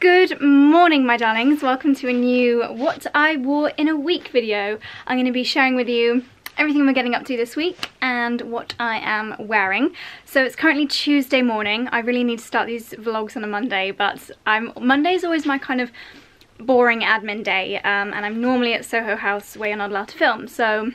Good morning, my darlings. Welcome to a new What I Wore in a Week video. I'm going to be sharing with you everything we're getting up to this week and what I am wearing. So it's currently Tuesday morning. I really need to start these vlogs on a Monday, but Monday's always my kind of boring admin day, and I'm normally at Soho House where you're not allowed to film, so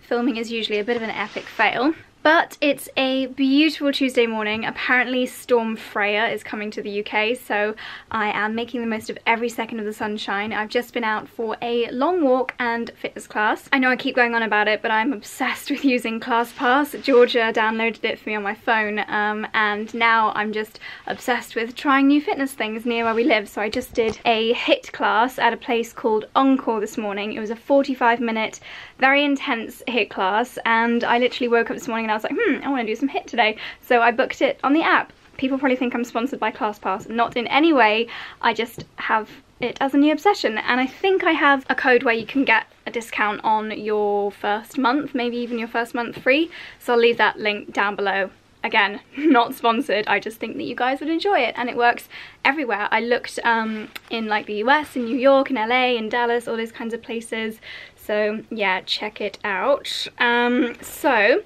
filming is usually a bit of an epic fail. But it's a beautiful Tuesday morning. Apparently Storm Freya is coming to the UK, so I am making the most of every second of the sunshine. I've just been out for a long walk and fitness class. I know I keep going on about it, but I'm obsessed with using ClassPass. Georgia downloaded it for me on my phone, and now I'm just obsessed with trying new fitness things near where we live. So I just did a HIIT class at a place called Encore this morning. It was a 45-minute, very intense HIIT class, and I literally woke up this morning and I was like, I want to do some HIIT today. So I booked it on the app. People probably think I'm sponsored by ClassPass. Not in any way. I just have it as a new obsession. And I think I have a code where you can get a discount on your first month, maybe even your first month free. So I'll leave that link down below. Again, not sponsored. I just think that you guys would enjoy it, and it works everywhere. I looked in like the US, in New York, in LA, in Dallas, all those kinds of places. So yeah, check it out. So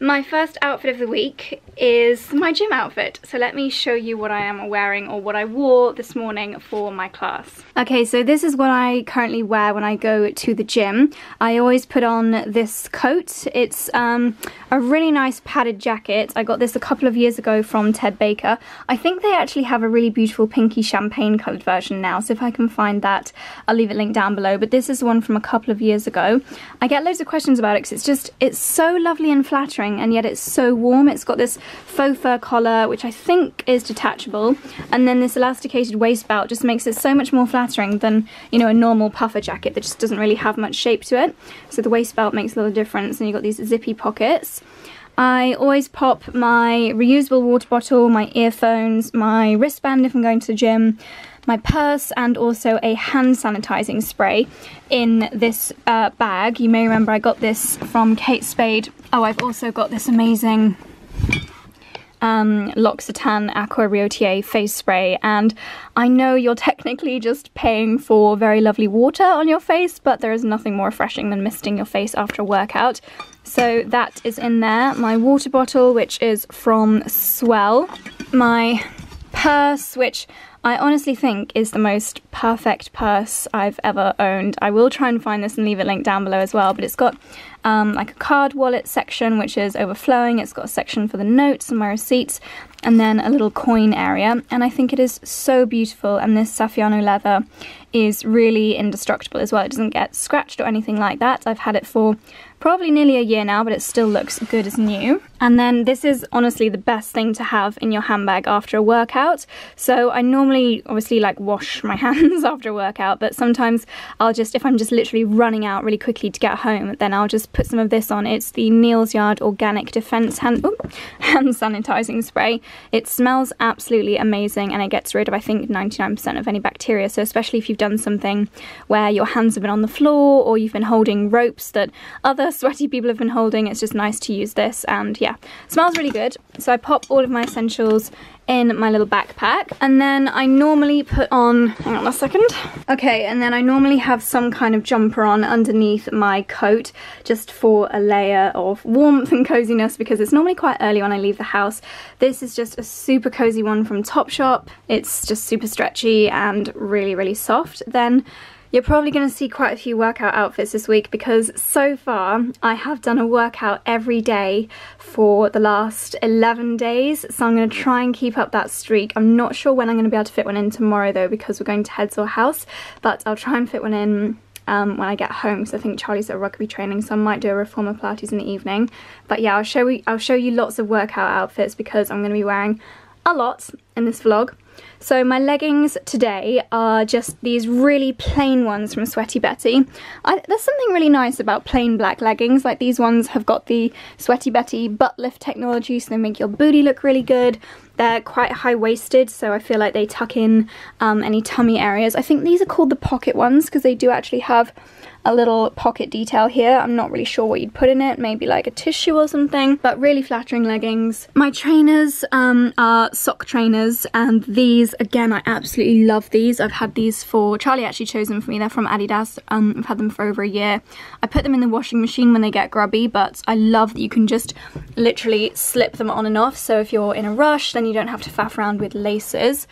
my first outfit of the week is my gym outfit. So let me show you what I am wearing, or what I wore this morning for my class. Okay, so this is what I currently wear when I go to the gym. I always put on this coat. It's a really nice padded jacket. I got this a couple of years ago from Ted Baker. I think they actually have a really beautiful pinky champagne coloured version now, so if I can find that, I'll leave it linked down below. But this is one from a couple of years ago. I get loads of questions about it because it's so lovely and flattering, and yet it's so warm. It's got this faux fur collar, which I think is detachable, and then this elasticated waist belt just makes it so much more flattering than, you know, a normal puffer jacket that just doesn't really have much shape to it. So the waist belt makes a lot of difference, and you've got these zippy pockets. I always pop my reusable water bottle, my earphones, my wristband if I'm going to the gym, my purse, and also a hand sanitizing spray in this bag. You may remember I got this from Kate Spade. Oh, I've also got this amazing L'Occitane Aqua Riotier face spray, and I know you're technically just paying for very lovely water on your face, but there is nothing more refreshing than misting your face after a workout. So that is in there. My water bottle, which is from Swell. My purse, which I honestly think is the most perfect purse I've ever owned. I will try and find this and leave it linked down below as well, but it's got like a card wallet section, which is overflowing. It's got a section for the notes and my receipts, and then a little coin area, and I think it is so beautiful, and this Saffiano leather is really indestructible as well. It doesn't get scratched or anything like that. I've had it for probably nearly a year now, but it still looks good as new. And then this is honestly the best thing to have in your handbag after a workout. So I normally obviously like wash my hands after a workout, but sometimes I'll just, if I'm just literally running out really quickly to get home, then I'll just put some of this on. It's the Neil's Yard Organic Defense hand sanitizing spray. It smells absolutely amazing, and it gets rid of, I think, 99% of any bacteria. So especially if you've done something where your hands have been on the floor, or you've been holding ropes that other sweaty people have been holding, it's just nice to use this, and yeah, smells really good. So I pop all of my essentials in my little backpack, and then I normally put on, hang on a second, okay, and then I normally have some kind of jumper on underneath my coat just for a layer of warmth and coziness, because it's normally quite early when I leave the house. This is just a super cozy one from Topshop. It's just super stretchy and really, really soft. Then you're probably going to see quite a few workout outfits this week, because so far I have done a workout every day for the last 11 days, so I'm going to try and keep up that streak. I'm not sure when I'm going to be able to fit one in tomorrow though, because we're going to Heads or House, but I'll try and fit one in when I get home, because I think Charlie's at rugby training, so I might do a reformer Pilates in the evening. But yeah, I'll show you lots of workout outfits, because I'm going to be wearing a lot in this vlog. So my leggings today are just these really plain ones from Sweaty Betty. There's something really nice about plain black leggings. Like, these ones have got the Sweaty Betty butt lift technology, so they make your booty look really good. They're quite high-waisted, so I feel like they tuck in any tummy areas. I think these are called the pocket ones because they do actually have a little pocket detail here. I'm not really sure what you'd put in it, maybe like a tissue or something, but really flattering leggings. My trainers are sock trainers, and these, again, I absolutely love these. I've had these for, Charlie actually chose them for me. They're from Adidas. I've had them for over a year. I put them in the washing machine when they get grubby, but I love that you can just literally slip them on and off, so if you're in a rush, then you don't have to faff around with laces.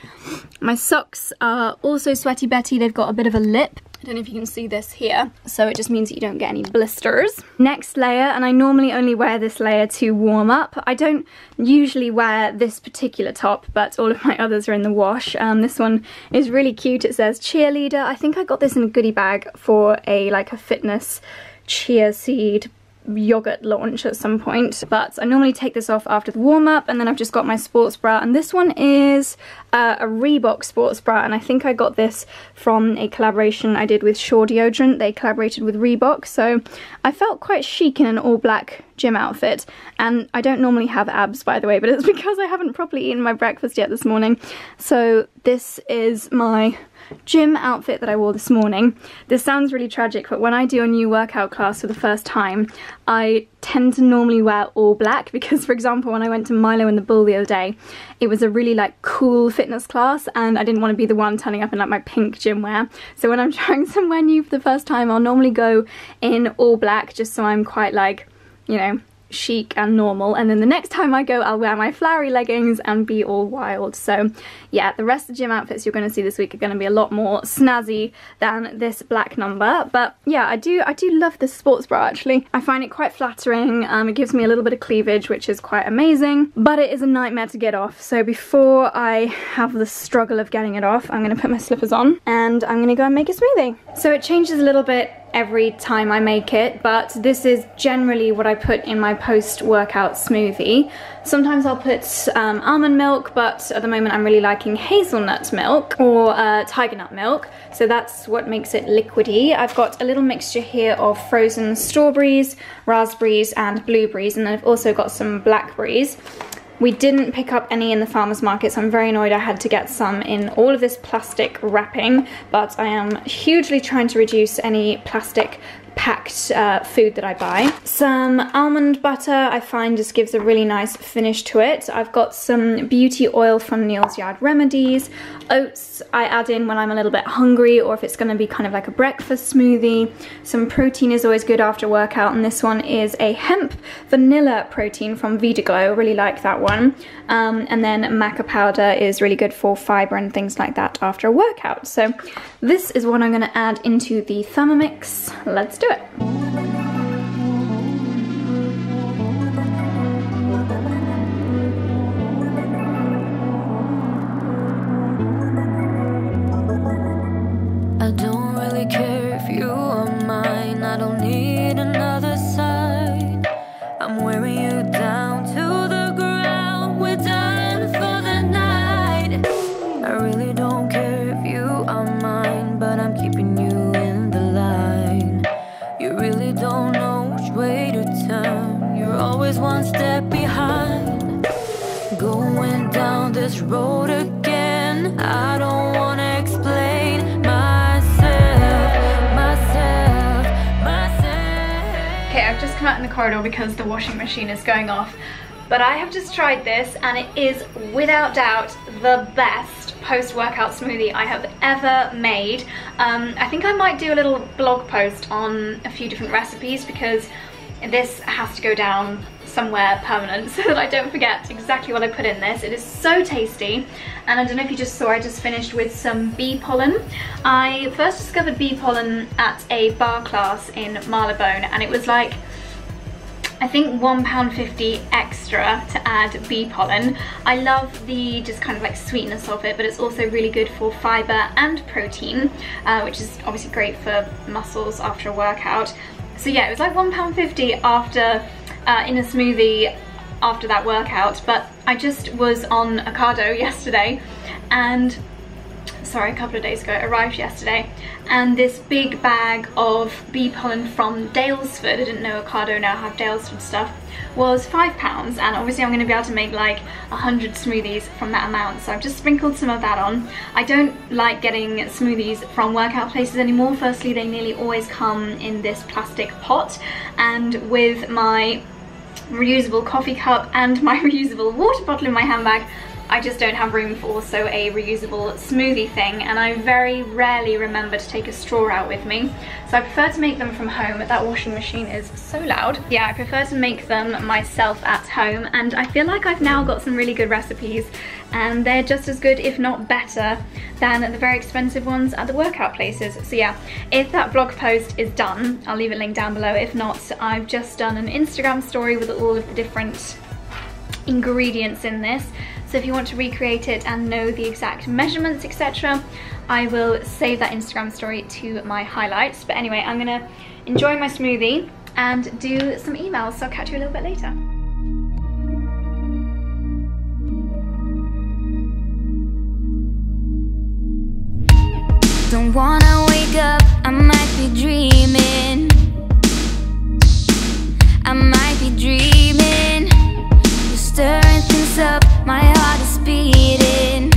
My socks are also Sweaty Betty. They've got a bit of a lip. I don't know if you can see this here, so it just means that you don't get any blisters. Next layer, and I normally only wear this layer to warm up. I don't usually wear this particular top, but all of my others are in the wash. This one is really cute. It says cheerleader. I think I got this in a goodie bag for a fitness chia seed yogurt launch at some point, but I normally take this off after the warm-up, and then I've just got my sports bra, and this one is a Reebok sports bra, and I think I got this from a collaboration I did with Shore deodorant. They collaborated with Reebok, so I felt quite chic in an all-black gym outfit. And I don't normally have abs, by the way, but it's because I haven't properly eaten my breakfast yet this morning. So this is my gym outfit that I wore this morning. This sounds really tragic, but when I do a new workout class for the first time, I tend to normally wear all black because, for example, when I went to Milo and the Bull the other day, it was a really cool fitness class, and I didn't want to be the one turning up in my pink gym wear. So when I'm trying somewhere new for the first time, I'll normally go in all black just so I'm quite chic and normal, and then the next time I go, I'll wear my flowery leggings and be all wild. So yeah, the rest of the gym outfits you're going to see this week are going to be a lot more snazzy than this black number. But yeah, I do love this sports bra, actually. I find it quite flattering. It gives me a little bit of cleavage, which is quite amazing, but it is a nightmare to get off. So before I have the struggle of getting it off, I'm going to put my slippers on and I'm going to go and make a smoothie. So it changes a little bit every time I make it, but this is generally what I put in my post-workout smoothie. Sometimes I'll put almond milk, but at the moment I'm really liking hazelnut milk or tiger nut milk, so that's what makes it liquidy. I've got a little mixture here of frozen strawberries, raspberries and blueberries, and then I've also got some blackberries. We didn't pick up any in the farmer's market, so I'm very annoyed I had to get some in all of this plastic wrapping, but I am hugely trying to reduce any plastic packed food that I buy. Some almond butter I find just gives a really nice finish to it. I've got some beauty oil from Neil's Yard Remedies. Oats I add in when I'm a little bit hungry, or if it's going to be kind of like a breakfast smoothie. Some protein is always good after workout, and this one is a hemp vanilla protein from Vida Glow. I really like that one. And then maca powder is really good for fiber and things like that after a workout. So this is what I'm going to add into the Thermomix. Let's do it. Corridor because the washing machine is going off, but I have just tried this and it is without doubt the best post-workout smoothie I have ever made. I think I might do a little blog post on a few different recipes because this has to go down somewhere permanent so that I don't forget exactly what I put in this. It is so tasty, and I don't know if you just saw, I just finished with some bee pollen. I first discovered bee pollen at a bar class in Marylebone, and it was like, I think £1.50 extra to add bee pollen. I love the just kind of sweetness of it, but it's also really good for fiber and protein, which is obviously great for muscles after a workout. So yeah, it was like £1.50 after, in a smoothie after that workout, but I just was on Ocado yesterday and, sorry, a couple of days ago, it arrived yesterday, and this big bag of bee pollen from Daylesford, I didn't know Ocado now had Daylesford stuff, was £5, and obviously I'm going to be able to make like 100 smoothies from that amount, so I've just sprinkled some of that on. I don't like getting smoothies from workout places anymore. Firstly, they nearly always come in this plastic pot, and with my reusable coffee cup and my reusable water bottle in my handbag, I just don't have room for also a reusable smoothie thing, and I very rarely remember to take a straw out with me. So I prefer to make them from home. That washing machine is so loud. Yeah, I prefer to make them myself at home, and I feel like I've now got some really good recipes, and they're just as good, if not better, than the very expensive ones at the workout places. So yeah, if that blog post is done, I'll leave a link down below. If not, I've just done an Instagram story with all of the different ingredients in this. So if you want to recreate it and know the exact measurements, etc., I will save that Instagram story to my highlights. But anyway, I'm gonna enjoy my smoothie and do some emails, so I'll catch you a little bit later. Don't wanna wake up, I might be dreaming. I might be dreaming. You're stirring things up. My heart is beating.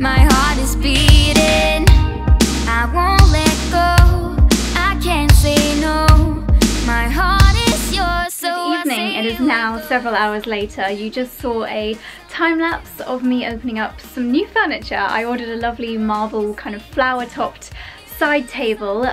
My heart is beating. I won't let go. I can't say no. My heart is yours. So good evening. It is now several hours later. You just saw a time-lapse of me opening up some new furniture. I ordered a lovely marble kind of flower-topped side table from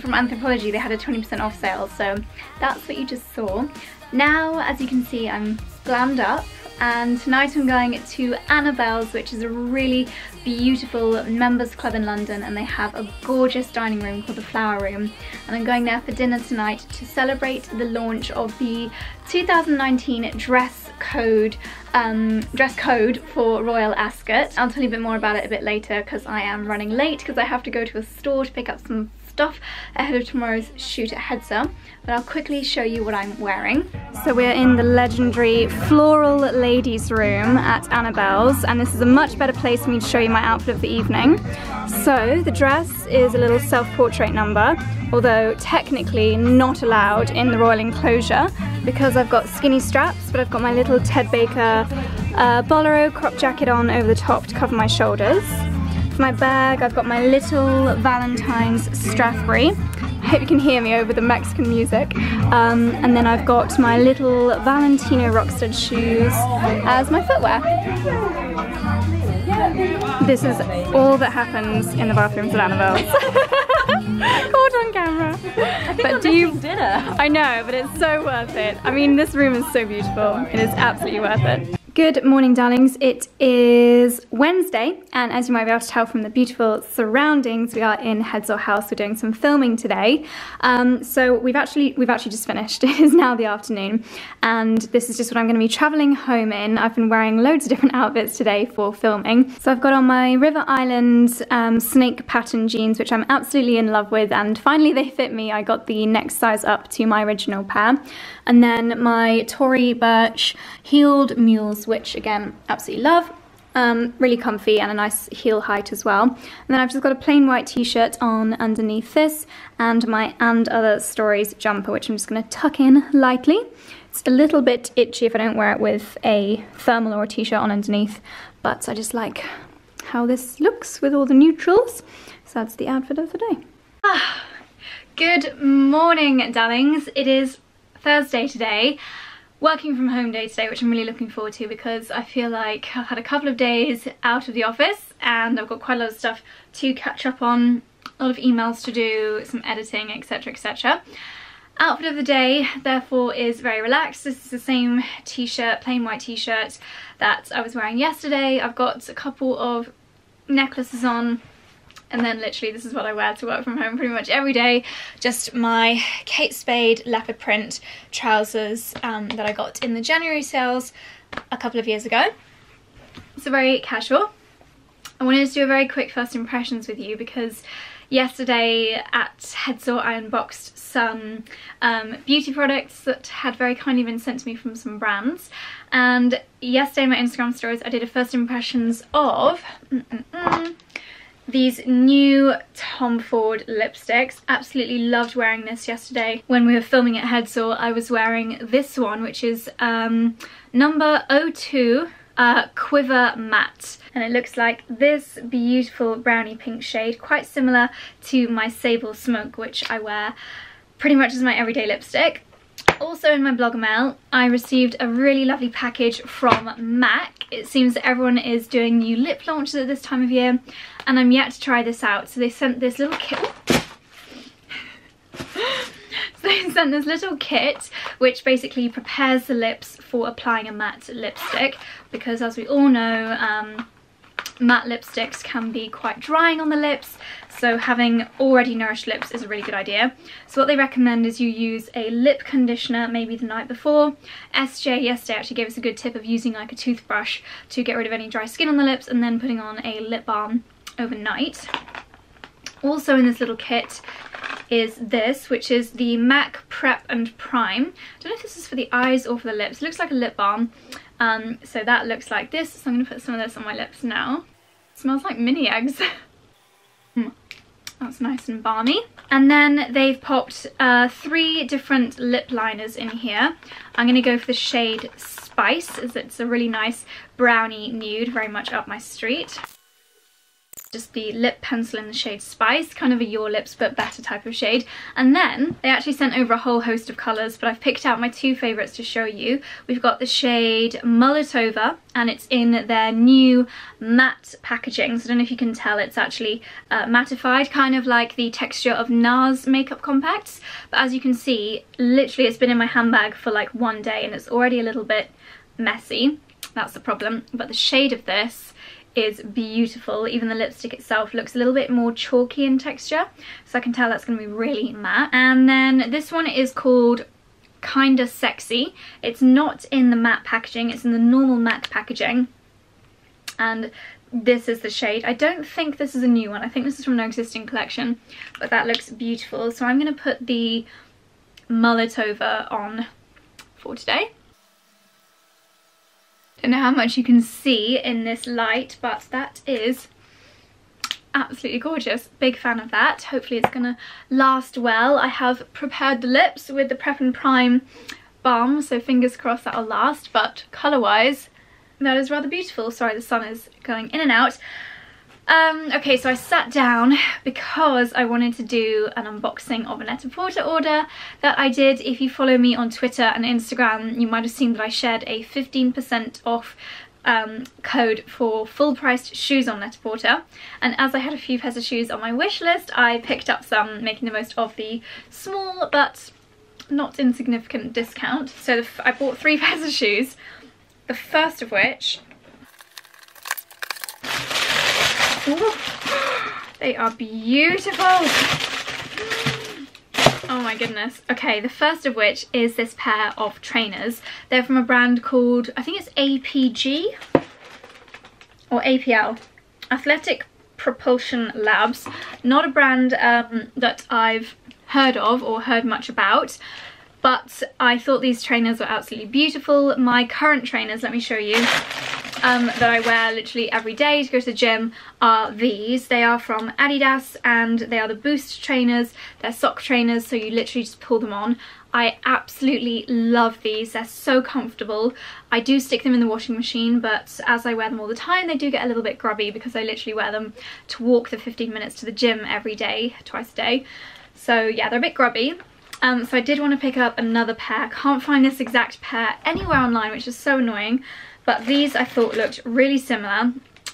Anthropologie. They had a 20% off sale, so that's what you just saw. Now, as you can see, I'm glammed up, and tonight I'm going to Annabel's, which is a really beautiful members club in London, and they have a gorgeous dining room called the Flower Room, and I'm going there for dinner tonight to celebrate the launch of the 2019 dress code for Royal Ascot. I'll tell you a bit more about it a bit later because I am running late because I have to go to a store to pick up some stuff ahead of tomorrow's shoot at Headser, but I'll quickly show you what I'm wearing. So we're in the legendary floral ladies room at Annabel's, and this is a much better place for me to show you my outfit of the evening. So the dress is a little self-portrait number, although technically not allowed in the royal enclosure because I've got skinny straps, but I've got my little Ted Baker bolero crop jacket on over the top to cover my shoulders. My bag, I've got my little Valentine's Strathberry. I hope you can hear me over the Mexican music. And then I've got my little Valentino Rockstead shoes as my footwear. This is all that happens in the bathrooms at Annabelle's. Caught on camera. I think I'm making dinner. I know, but it's so worth it. I mean, this room is so beautiful. It is absolutely worth it. Good morning, darlings. It is Wednesday, and as you might be able to tell from the beautiful surroundings, we are in Hedsor House. We're doing some filming today. So we've actually just finished. It is now the afternoon, and this is just what I'm going to be travelling home in. I've been wearing loads of different outfits today for filming. So I've got on my River Island snake pattern jeans, which I'm absolutely in love with, and finally they fit me. I got the next size up to my original pair. And then my Tory Burch heeled mules, which again, absolutely love. Really comfy and a nice heel height as well. And then I've just got a plain white t-shirt on underneath this, and my And Other Stories jumper, which I'm just going to tuck in lightly. It's a little bit itchy if I don't wear it with a thermal or a t-shirt on underneath, but I just like how this looks with all the neutrals. So that's the outfit of the day. Ah, good morning, darlings. It is Thursday today. Working from home day today, which I'm really looking forward to because I feel like I've had a couple of days out of the office and I've got quite a lot of stuff to catch up on, a lot of emails to do, some editing, etc, etc. Outfit of the day therefore is very relaxed. This is the same t-shirt, plain white t-shirt that I was wearing yesterday. I've got a couple of necklaces on, and then literally this is what I wear to work from home pretty much every day. Just my Kate Spade leopard print trousers that I got in the January sales a couple of years ago. So very casual. I wanted to do a very quick first impressions with you because yesterday at Hedsor I unboxed some beauty products that had very kindly been sent to me from some brands, and yesterday in my Instagram stories I did a first impressions of these new Tom Ford lipsticks. Absolutely loved wearing this yesterday. When we were filming at Headsore, I was wearing this one, which is number 02 Quiver Matte. And it looks like this beautiful brownie pink shade, quite similar to my Sable Smoke, which I wear pretty much as my everyday lipstick. Also in my blog mail, I received a really lovely package from MAC. It seems that everyone is doing new lip launches at this time of year, and I'm yet to try this out. So they sent this little kit. Which basically prepares the lips for applying a matte lipstick, because as we all know, matte lipsticks can be quite drying on the lips, so having already nourished lips is a really good idea. So what they recommend is you use a lip conditioner maybe the night before. SJ yesterday actually gave us a good tip of using like a toothbrush to get rid of any dry skin on the lips, and then putting on a lip balm overnight. Also in this little kit is this, which is the MAC Prep and Prime. I don't know if this is for the eyes or for the lips. It looks like a lip balm. So that looks like this. So I'm going to put some of this on my lips now. It smells like mini eggs. That's nice and balmy. And then they've popped 3 different lip liners in here. I'm going to go for the shade Spice, as it's a really nice brownie nude, very much up my street. Just the lip pencil in the shade Spice, kind of a Your Lips But Better type of shade. And then they actually sent over a whole host of colours, but I've picked out my 2 favourites to show you. We've got the shade Mullet Over, and it's in their new matte packaging. So I don't know if you can tell, it's actually mattified, kind of like the texture of NARS makeup compacts. But as you can see, literally it's been in my handbag for like 1 day and it's already a little bit messy. That's the problem. But the shade of this is beautiful. Even the lipstick itself looks a little bit more chalky in texture, so I can tell that's going to be really matte. And then this one is called Kinda Sexy. It's not in the matte packaging, it's in the normal MAC packaging, and this is the shade. I don't think this is a new one, I think this is from an existing collection, but that looks beautiful. So I'm going to put the Mullet Over on for today. I don't know how much you can see in this light, but that is absolutely gorgeous. Big fan of that. Hopefully it's gonna last well. I have prepared the lips with the Prep and Prime balm, so fingers crossed that'll last, but colour wise that is rather beautiful. Sorry, the sun is going in and out. Okay, so I sat down because I wanted to do an unboxing of a Net-a-Porter order that I did. If you follow me on Twitter and Instagram, you might have seen that I shared a 15% off code for full priced shoes on Net-a-Porter, and as I had a few pairs of shoes on my wish list, I picked up some, making the most of the small but not insignificant discount. So I bought 3 pairs of shoes, the first of which... Ooh, they are beautiful. Oh my goodness. Okay, the first of which is this pair of trainers. They're from a brand called, I think it's APG or APL, Athletic Propulsion Labs. Not a brand that I've heard of or heard much about, but I thought these trainers were absolutely beautiful. My current trainers, let me show you, that I wear literally every day to go to the gym are these. They are from Adidas and they are the Boost trainers. They're sock trainers, so you literally just pull them on. I absolutely love these. They're so comfortable. I do stick them in the washing machine, but as I wear them all the time, they do get a little bit grubby because I literally wear them to walk the 15 minutes to the gym every day, twice a day. So yeah, they're a bit grubby. So I did want to pick up another pair. Can't find this exact pair anywhere online, which is so annoying. But these I thought looked really similar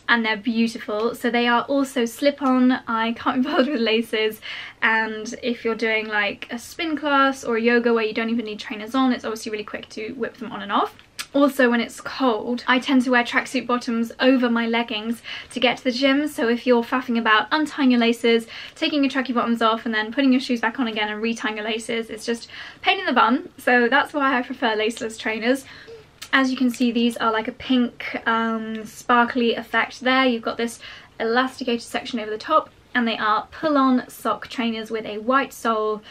and they're beautiful. So they are also slip-on. I can't be bothered with laces, and if you're doing like a spin class or yoga where you don't even need trainers on, it's obviously really quick to whip them on and off. Also, when it's cold, I tend to wear tracksuit bottoms over my leggings to get to the gym. So if you're faffing about untying your laces, taking your tracky bottoms off and then putting your shoes back on again and retying your laces, it's just a pain in the bum. So that's why I prefer laceless trainers. As you can see, these are like a pink sparkly effect there. You've got this elasticated section over the top, and they are pull-on sock trainers with a white sole.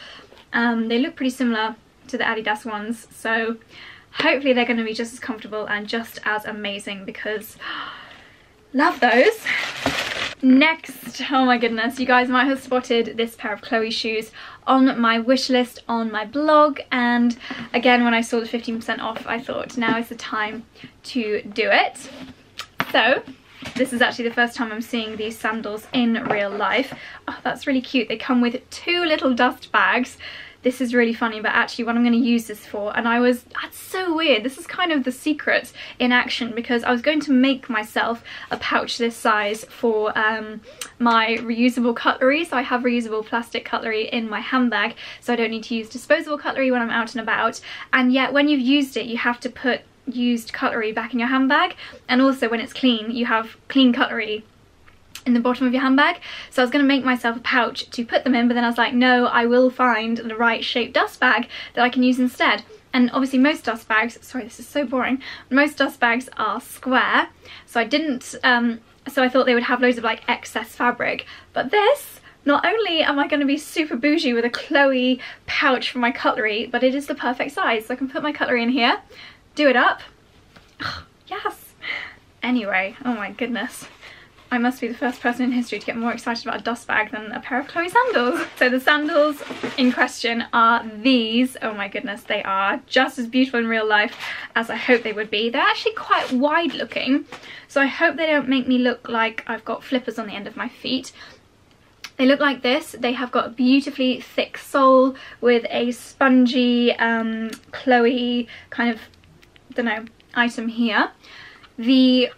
They look pretty similar to the Adidas ones, so hopefully they're going to be just as comfortable and just as amazing, because love those. Next, oh my goodness, you guys might have spotted this pair of Chloe shoes on my wish list on my blog, and again when I saw the 15% off I thought now is the time to do it. So this is actually the first time I'm seeing these sandals in real life. Oh, that's really cute. They come with two little dust bags. This is really funny, but actually what I'm going to use this for, and that's so weird, this is kind of the secret in action, because I was going to make myself a pouch this size for my reusable cutlery. So I have reusable plastic cutlery in my handbag, so I don't need to use disposable cutlery when I'm out and about. And yet when you've used it, you have to put used cutlery back in your handbag, and also when it's clean, you have clean cutlery in the bottom of your handbag. So I was going to make myself a pouch to put them in, but then I was like, no, I will find the right shaped dust bag that I can use instead. And obviously most dust bags, sorry this is so boring, most dust bags are square, so I didn't, so I thought they would have loads of like excess fabric. But this, not only am I going to be super bougie with a Chloe pouch for my cutlery, but it is the perfect size, so I can put my cutlery in here, do it up, yes. Anyway, oh my goodness, I must be the first person in history to get more excited about a dust bag than a pair of Chloe sandals. So the sandals in question are these. Oh my goodness, they are just as beautiful in real life as I hope they would be. They're actually quite wide looking, so I hope they don't make me look like I've got flippers on the end of my feet. They look like this. They have got a beautifully thick sole with a spongy Chloe kind of, don't know, item here. The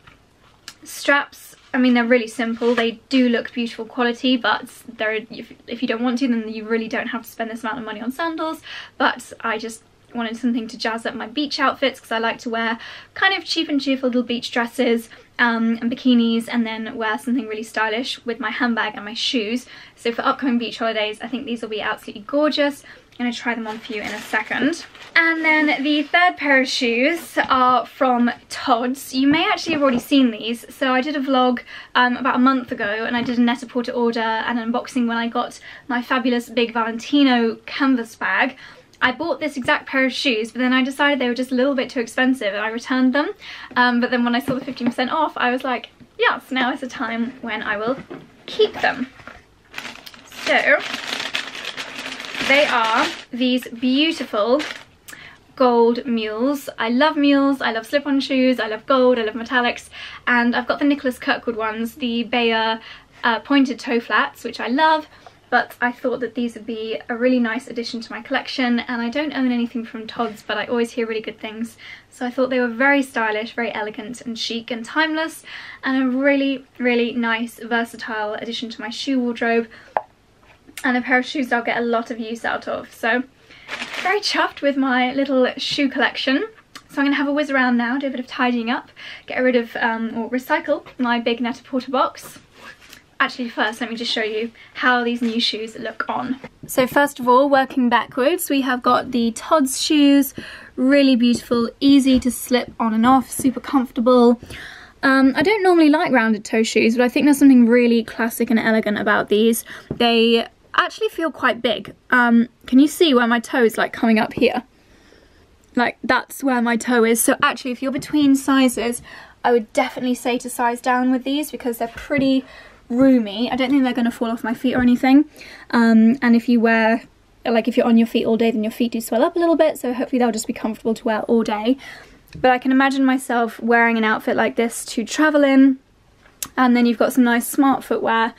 straps, I mean, they're really simple. They do look beautiful quality, but they're, if you don't want to, then you really don't have to spend this amount of money on sandals. But I just wanted something to jazz up my beach outfits, because I like to wear kind of cheap and cheerful little beach dresses and bikinis, and then wear something really stylish with my handbag and my shoes. So for upcoming beach holidays, I think these will be absolutely gorgeous. I'm going to try them on for you in a second. And then the third pair of shoes are from Tod's. You may actually have already seen these. So I did a vlog about a month ago, and I did a Net-a-Porter order and unboxing when I got my fabulous big Valentino canvas bag. I bought this exact pair of shoes, but then I decided they were just a little bit too expensive and I returned them. But then when I saw the 15% off, I was like, yes, now is the time when I will keep them. So they are these beautiful gold mules. I love mules, I love slip-on shoes, I love gold, I love metallics, and I've got the Nicholas Kirkwood ones, the Bayer pointed toe flats, which I love, but I thought that these would be a really nice addition to my collection. And I don't own anything from Tod's, but I always hear really good things, so I thought they were very stylish, very elegant and chic and timeless, and a really, really nice versatile addition to my shoe wardrobe, and a pair of shoes I'll get a lot of use out of. So very chuffed with my little shoe collection. So I'm going to have a whiz around now, do a bit of tidying up, get rid of or recycle my big Net-a-Porter box. Actually, first let me just show you how these new shoes look on. So first of all, working backwards, we have got the Tod's shoes. Really beautiful, easy to slip on and off, super comfortable. I don't normally like rounded toe shoes, but I think there's something really classic and elegant about these. They actually feel quite big. Can you see where my toe is, like coming up here? Like that's where my toe is. So actually if you're between sizes, I would definitely say to size down with these, because they're pretty roomy. I don't think they're going to fall off my feet or anything. And if you wear, like if you're on your feet all day, then your feet do swell up a little bit, so hopefully they'll just be comfortable to wear all day. But I can imagine myself wearing an outfit like this to travel in, and then you've got some nice smart footwear.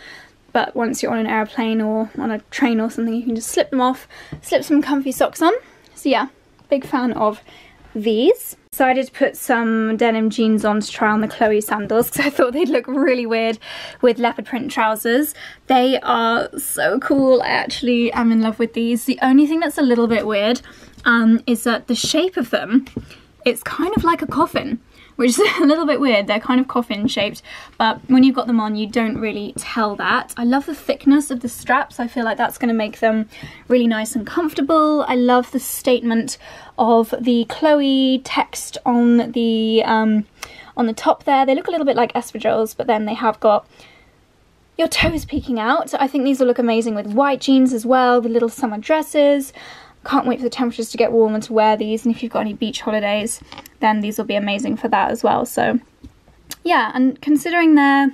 But once you're on an airplane or on a train or something, you can just slip them off, slip some comfy socks on. So yeah, big fan of these. So I did put some denim jeans on to try on the Chloe sandals, because I thought they'd look really weird with leopard print trousers. They are so cool. I actually am in love with these. The only thing that's a little bit weird is that the shape of them, it's kind of like a coffin, which is a little bit weird. They're kind of coffin shaped, but when you've got them on, you don't really tell that. I love the thickness of the straps. I feel like that's going to make them really nice and comfortable. I love the statement of the Chloe text on the top there. They look a little bit like espadrilles, but then they have got your toes peeking out. I think these will look amazing with white jeans as well, the little summer dresses. Can't wait for the temperatures to get warm and to wear these, and if you've got any beach holidays, then these will be amazing for that as well. So yeah, and considering they're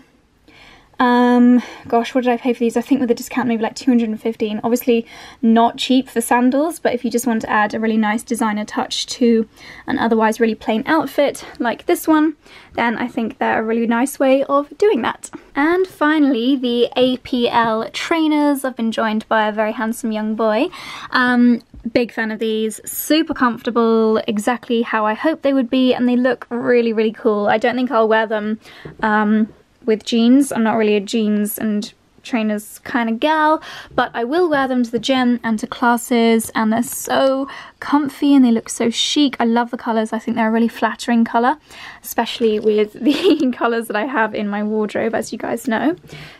Gosh, what did I pay for these? I think with a discount maybe like £215. Obviously not cheap for sandals, but if you just want to add a really nice designer touch to an otherwise really plain outfit like this one, then I think they're a really nice way of doing that. And finally, the APL trainers. I've been joined by a very handsome young boy. Big fan of these, super comfortable, exactly how I hoped they would be, and they look really, really cool. I don't think I'll wear them with jeans. I'm not really a jeans and trainers kind of gal, but I will wear them to the gym and to classes, and they're so comfy and they look so chic. I love the colours. I think they're a really flattering colour, especially with the colours that I have in my wardrobe, as you guys know.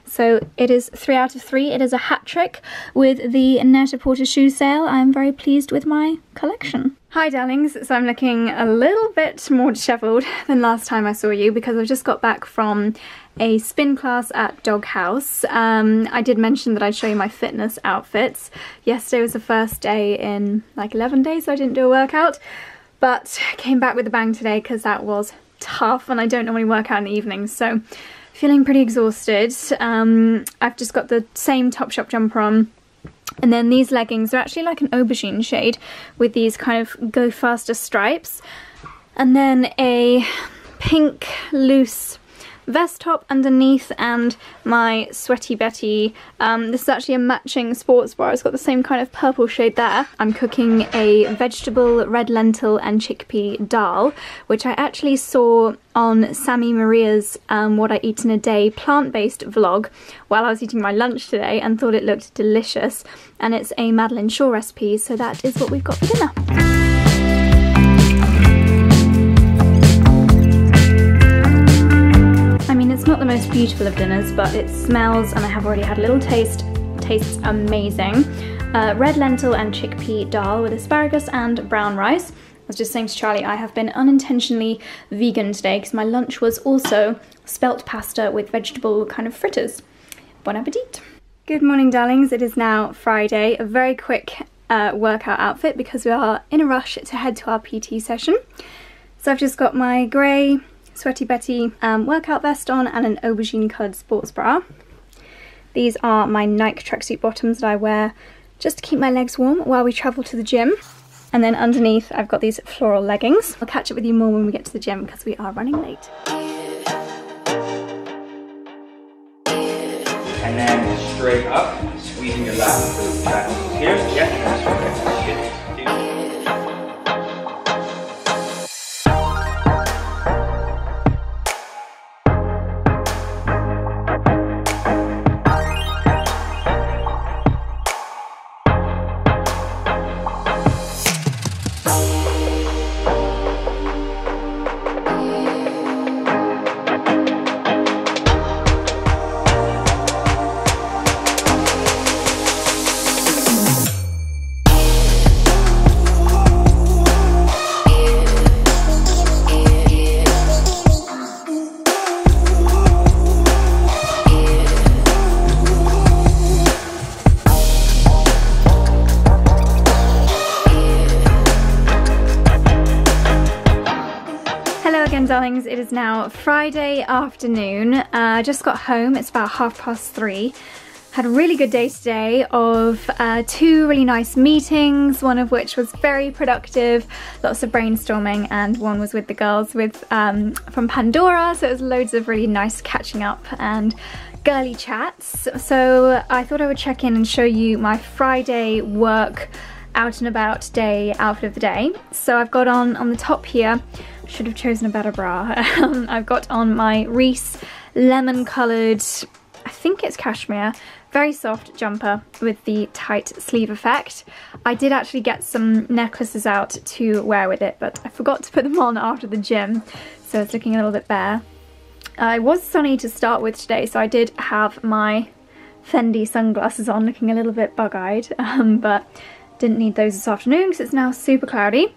So it is 3 out of 3. It is a hat trick with the Net-a-Porter shoe sale. I'm very pleased with my collection. Hi darlings, so I'm looking a little bit more dishevelled than last time I saw you because I've just got back from a spin class at Doghouse. I did mention that I'd show you my fitness outfits. Yesterday was the first day in like 11 days, so I didn't do a workout, but came back with a bang today because that was tough and I don't normally work out in the evening, so feeling pretty exhausted. I've just got the same Topshop jumper on. And then these leggings are actually like an aubergine shade with these kind of go faster stripes. And then a pink loose vest top underneath and my Sweaty Betty. This is actually a matching sports bra. It's got the same kind of purple shade there. I'm cooking a vegetable, red lentil and chickpea dal, which I actually saw on Sammy Maria's What I Eat in a Day plant-based vlog while I was eating my lunch today and thought it looked delicious. And it's a Madeleine Shaw recipe, so that is what we've got for dinner. It's not the most beautiful of dinners, but it smells, and I have already had a little taste. Tastes amazing. Red lentil and chickpea dal with asparagus and brown rice. I was just saying to Charlie, I have been unintentionally vegan today because my lunch was also spelt pasta with vegetable kind of fritters. Bon appetit. Good morning, darlings. It is now Friday. A very quick workout outfit because we are in a rush to head to our PT session. So I've just got my grey Sweaty Betty workout vest on and an aubergine coloured sports bra. These are my Nike tracksuit bottoms that I wear just to keep my legs warm while we travel to the gym. And then underneath I've got these floral leggings. I'll catch up with you more when we get to the gym because we are running late. And then straight up, squeezing your lap through the back here. Yeah, that's perfect. Darlings, it is now Friday afternoon. I just got home. It's about 3:30. Had a really good day today of two really nice meetings, one of which was very productive, lots of brainstorming, and one was with the girls with from Pandora, so it was loads of really nice catching up and girly chats. So I thought I would check in and show you my Friday work out and about day outfit of the day. So I've got on the top here, should have chosen a better bra. I've got on my Reiss lemon coloured, I think it's cashmere, very soft jumper with the tight sleeve effect. I did actually get some necklaces out to wear with it, but I forgot to put them on after the gym, so it's looking a little bit bare. It was sunny to start with today, so I did have my Fendi sunglasses on, looking a little bit bug-eyed, but didn't need those this afternoon because it's now super cloudy.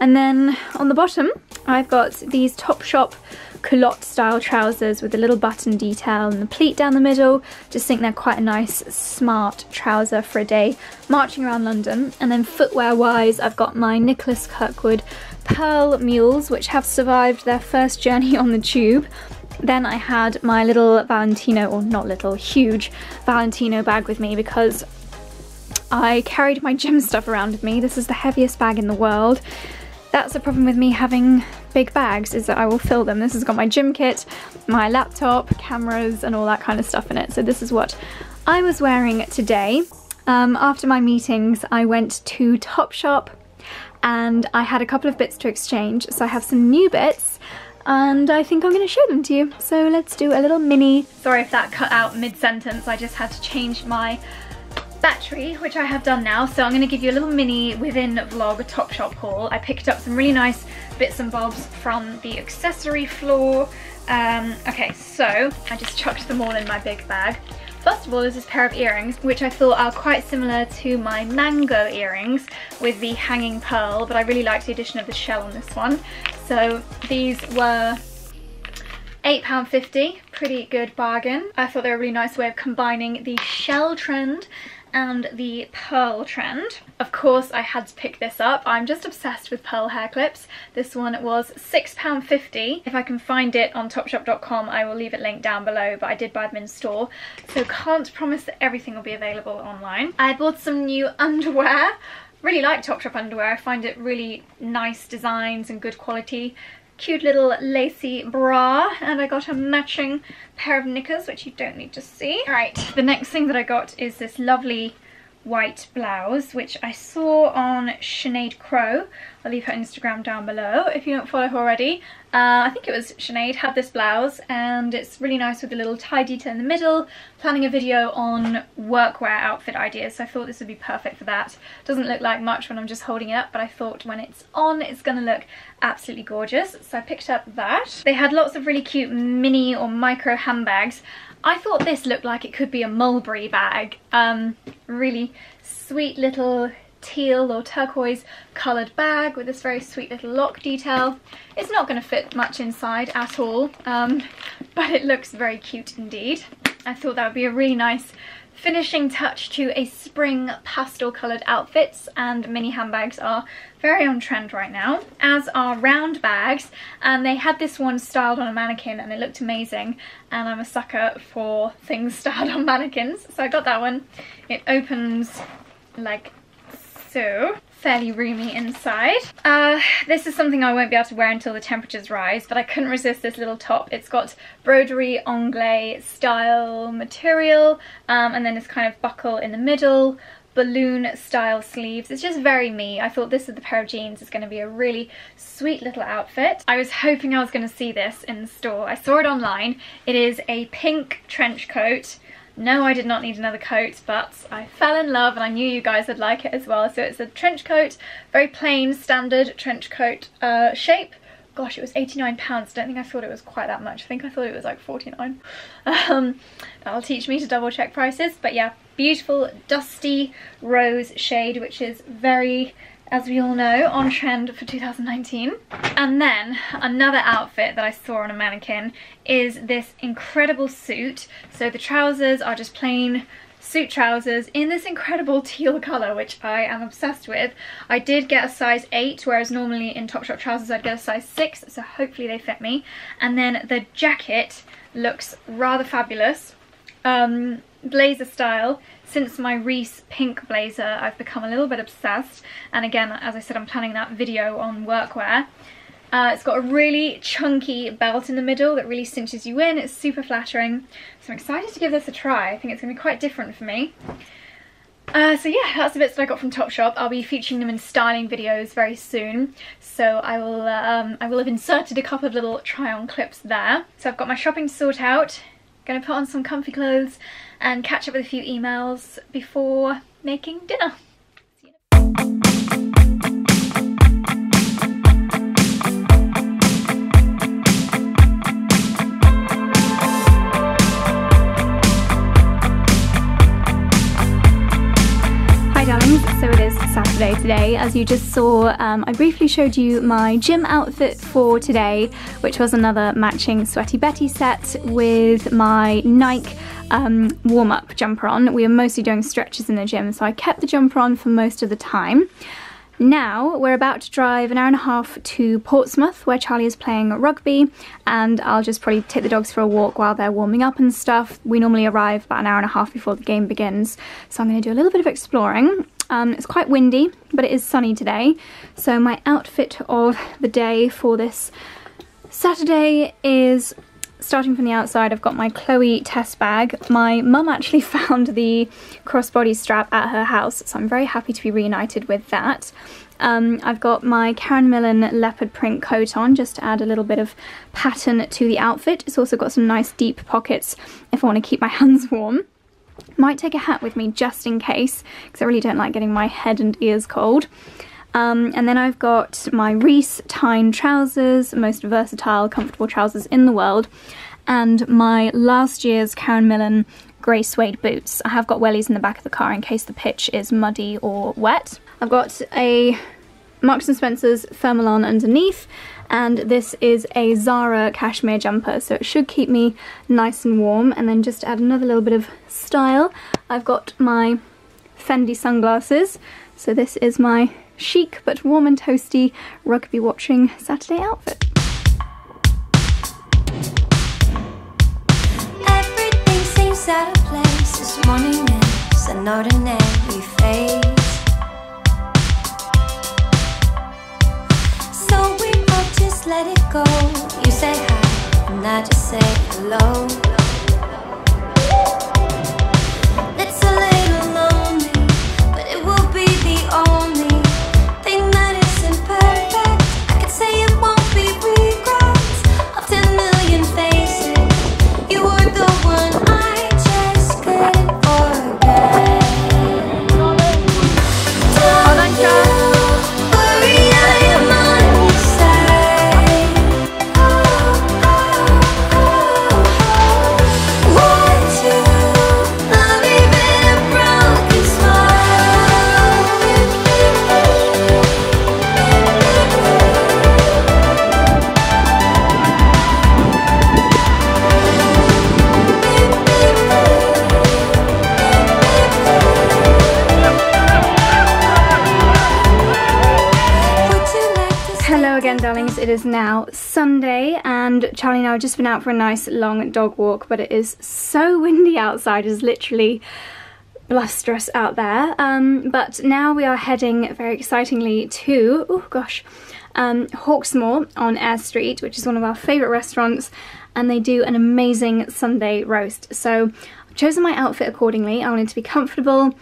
And then on the bottom, I've got these Topshop culotte style trousers with a little button detail and the pleat down the middle. Just think they're quite a nice, smart trouser for a day marching around London. And then footwear wise, I've got my Nicholas Kirkwood Pearl Mules, which have survived their first journey on the tube. Then I had my little Valentino, or not little, huge Valentino bag with me because I carried my gym stuff around with me. This is the heaviest bag in the world. That's the problem with me having big bags, is that I will fill them. This has got my gym kit, my laptop, cameras, and all that kind of stuff in it. So this is what I was wearing today. After my meetings, I went to Topshop and I had a couple of bits to exchange. So I have some new bits and I think I'm going to show them to you. So let's do a little mini. Sorry if that cut out mid-sentence. I just had to change my battery, which I have done now, so I'm going to give you a little mini within vlog Topshop haul. I picked up some really nice bits and bobs from the accessory floor. Okay, so I just chucked them all in my big bag. First of all, there's this pair of earrings, which I thought are quite similar to my mango earrings with the hanging pearl, but I really liked the addition of the shell on this one. So these were £8.50, pretty good bargain. I thought they were a really nice way of combining the shell trend and the pearl trend. Of course, I had to pick this up. I'm just obsessed with pearl hair clips. This one was £6.50. If I can find it on Topshop.com, I will leave it linked down below, but I did buy them in store, so can't promise that everything will be available online. I bought some new underwear. Really like Topshop underwear. I find it really nice designs and good quality. Cute little lacy bra, and I got a matching pair of knickers, which you don't need to see. Alright, the next thing that I got is this lovely white blouse, which I saw on Sinead Crow. I'll leave her Instagram down below if you don't follow her already. I think it was Sinead had this blouse, and it's really nice with a little tie detail in the middle. Planning a video on workwear outfit ideas, so I thought this would be perfect for that. Doesn't look like much when I'm just holding it up, but I thought when it's on, it's going to look absolutely gorgeous. So I picked up that. They had lots of really cute mini or micro handbags. I thought this looked like it could be a mulberry bag. Really sweet little teal or turquoise coloured bag with this very sweet little lock detail. It's not going to fit much inside at all, but it looks very cute indeed. I thought that would be a really nice finishing touch to a spring pastel coloured outfits, and mini handbags are very on trend right now, as are round bags, and they had this one styled on a mannequin and it looked amazing, and I'm a sucker for things styled on mannequins, so I got that one. It opens like so, fairly roomy inside. This is something I won't be able to wear until the temperatures rise, but I couldn't resist this little top. It's got broderie anglaise style material, and then this kind of buckle in the middle, balloon style sleeves. It's just very me. I thought this with the pair of jeans is going to be a really sweet little outfit. I was hoping I was going to see this in the store. I saw it online. It is a pink trench coat. No, I did not need another coat, but I fell in love and I knew you guys would like it as well. So it's a trench coat, very plain, standard trench coat shape. Gosh, it was £89. I don't think I thought it was quite that much. I think I thought it was like £49. That'll teach me to double check prices. But yeah, beautiful dusty rose shade, which is very, as we all know, on trend for 2019. And then another outfit that I saw on a mannequin is this incredible suit. So the trousers are just plain suit trousers in this incredible teal colour, which I am obsessed with. I did get a size 8, whereas normally in Topshop trousers I'd get a size 6, so hopefully they fit me. And then the jacket looks rather fabulous. Blazer style. Since my Reiss pink blazer, I've become a little bit obsessed, and again, as I said, I'm planning that video on workwear. It's got a really chunky belt in the middle that really cinches you in. It's super flattering, so I'm excited to give this a try. I think it's going to be quite different for me. So yeah, that's the bits that I got from Topshop. I'll be featuring them in styling videos very soon, so I will have inserted a couple of little try-on clips there. So I've got my shopping to sort out. Gonna put on some comfy clothes and catch up with a few emails before making dinner. Hi darlings, so it is Saturday today. As you just saw, I briefly showed you my gym outfit for today, which was another matching Sweaty Betty set with my Nike warm-up jumper on. We were mostly doing stretches in the gym, so I kept the jumper on for most of the time. Now we're about to drive an hour and a half to Portsmouth where Charlie is playing rugby, and I'll just probably take the dogs for a walk while they're warming up and stuff. We normally arrive about an hour and a half before the game begins, so I'm going to do a little bit of exploring. It's quite windy, but it is sunny today, so my outfit of the day for this Saturday is, starting from the outside, I've got my Chloe test bag. My mum actually found the crossbody strap at her house, so I'm very happy to be reunited with that. I've got my Karen Millen leopard print coat on, just to add a little bit of pattern to the outfit. It's also got some nice deep pockets if I want to keep my hands warm. Might take a hat with me just in case, because I really don't like getting my head and ears cold. And then I've got my Reiss Tyne trousers, most versatile, comfortable trousers in the world, and my last year's Karen Millen grey suede boots. I have got wellies in the back of the car in case the pitch is muddy or wet. I've got a Marks & Spencer's thermalon underneath, and this is a Zara cashmere jumper, so it should keep me nice and warm. And then just to add another little bit of style, I've got my Fendi sunglasses, so this is my chic but warm and toasty rugby watching Saturday outfit. Everything seems out of place. This morning is an ordinary phase, so we both just let it go. You say hi and I just say hello. It's a little lonely, but it will be the only darlings. It is now Sunday and Charlie and I have just been out for a nice long dog walk, but it is so windy outside. It's literally blusterous out there. But now we are heading very excitingly to, Hawksmoor on Eyre Street, which is one of our favourite restaurants, and they do an amazing Sunday roast. So I've chosen my outfit accordingly. I wanted to be comfortable,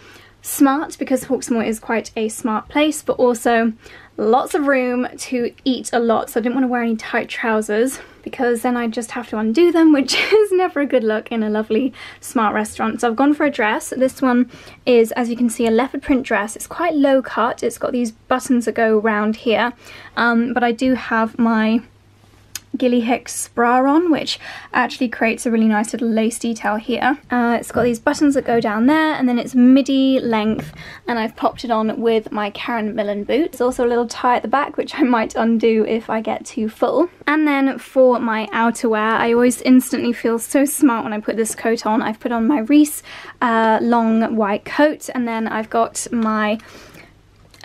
smart, because Hawksmoor is quite a smart place, but also lots of room to eat a lot, so I didn't want to wear any tight trousers because then I'd just have to undo them, which is never a good look in a lovely smart restaurant. So I've gone for a dress. This one is, as you can see, a leopard print dress. It's quite low cut. It's got these buttons that go round here, but I do have my Gilly Hicks bra on, which actually creates a really nice little lace detail here. It's got these buttons that go down there, and then it's midi length, and I've popped it on with my Karen Millen boot. It's also a little tie at the back, which I might undo if I get too full. And then for my outerwear, I always instantly feel so smart when I put this coat on. I've put on my Reiss long white coat, and then I've got my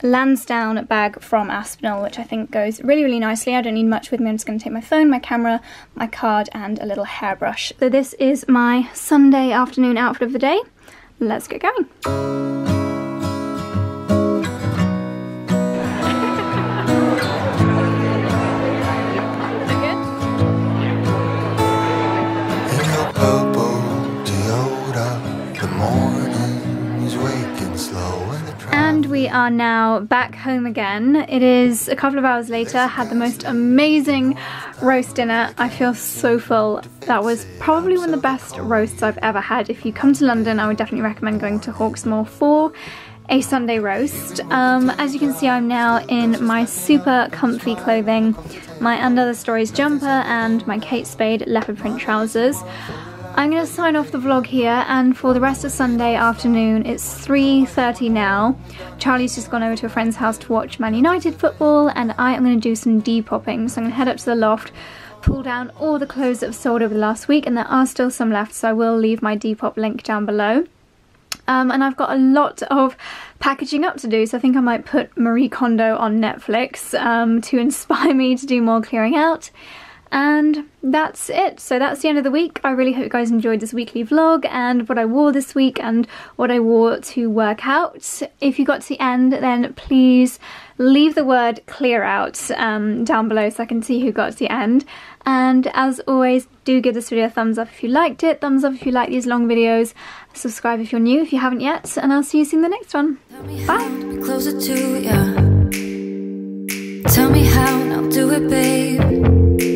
Lansdowne bag from Aspinall, which I think goes really, really nicely. I don't need much with me. I'm just going to take my phone, my camera, my card, and a little hairbrush. So this is my Sunday afternoon outfit of the day. Let's get going. In your purple Toyota, the morning is waking slow. And we are now back home again. It is a couple of hours later. Had the most amazing roast dinner. I feel so full. That was probably one of the best roasts I've ever had. If you come to London, I would definitely recommend going to Hawksmoor for a Sunday roast. As you can see, I'm now in my super comfy clothing, my And Other Stories jumper and my Kate Spade leopard print trousers. I'm going to sign off the vlog here, and for the rest of Sunday afternoon, it's 3:30 now. Charlie's just gone over to a friend's house to watch Man United football, and I am going to do some depopping. So I'm going to head up to the loft, pull down all the clothes that have sold over the last week, and there are still some left, so I will leave my Depop link down below. and I've got a lot of packaging up to do, so I think I might put Marie Kondo on Netflix to inspire me to do more clearing out. And that's it. So that's the end of the week. I really hope you guys enjoyed this weekly vlog and what I wore this week and what I wore to work out. If you got to the end, then please leave the word clear out down below so I can see who got to the end. And as always, do give this video a thumbs up if you liked it, thumbs up if you like these long videos, subscribe if you're new, if you haven't yet, and I'll see you soon in the next one. Bye! Closer to you. Tell me how and I'll do it, babe.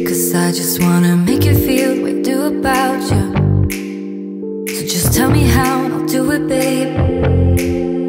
Cause I just wanna make you feel the way I do about you. So just tell me how and I'll do it, babe.